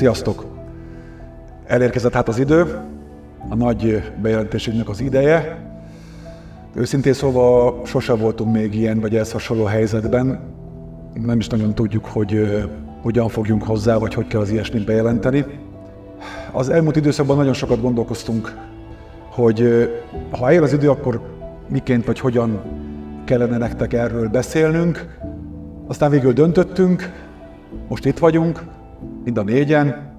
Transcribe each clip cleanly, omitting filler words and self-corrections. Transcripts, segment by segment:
Sziasztok! Elérkezett hát az idő, a nagy bejelentésünknek az ideje. Őszintén szóval sose voltunk még ilyen vagy ehhez hasonló helyzetben. Nem is nagyon tudjuk, hogy hogyan fogjunk hozzá, vagy hogy kell az ilyesmit bejelenteni. Az elmúlt időszakban nagyon sokat gondolkoztunk, hogy ha eljön az idő, akkor miként vagy hogyan kellene nektek erről beszélnünk. Aztán végül döntöttünk, most itt vagyunk, mind a négyen,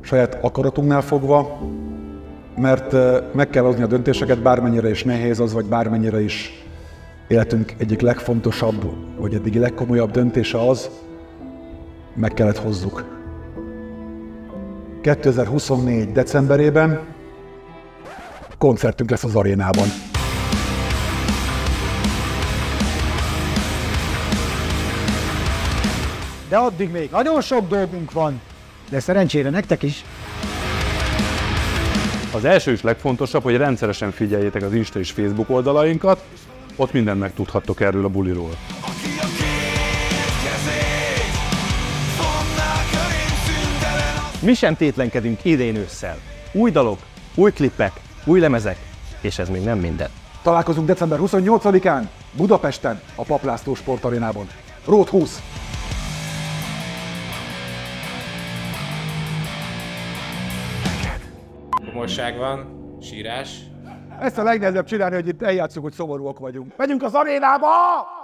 saját akaratunknál fogva, mert meg kell hozni a döntéseket, bármennyire is nehéz az, vagy bármennyire is életünk egyik legfontosabb, vagy eddigi legkomolyabb döntése az, meg kellett hozzuk. 2024. decemberében koncertünk lesz az arénában. De addig még nagyon sok dolgunk van, de szerencsére nektek is. Az első és legfontosabb, hogy rendszeresen figyeljétek az Insta és Facebook oldalainkat, ott mindent megtudhattok erről a buliról. Mi sem tétlenkedünk idén ősszel. Új dalok, új klippek, új lemezek, és ez még nem minden. Találkozunk december 28-án Budapesten, a Paplászló Sportarénában. ROAD20! Komorság van, sírás. Ezt a legnehezebb csinálni, hogy itt eljátszunk, hogy szomorúak vagyunk. Megyünk az arénába!